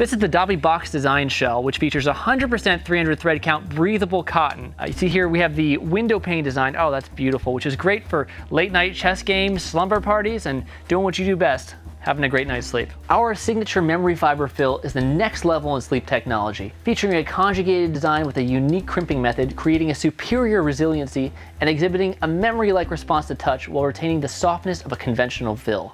This is the Dobby Box Design Shell, which features 100% 300 thread count breathable cotton. You see here we have the window pane design. Oh, that's beautiful, which is great for late night chess games, slumber parties, and doing what you do best, having a great night's sleep. Our signature memory fiber fill is the next level in sleep technology, featuring a conjugated design with a unique crimping method, creating a superior resiliency and exhibiting a memory-like response to touch while retaining the softness of a conventional fill.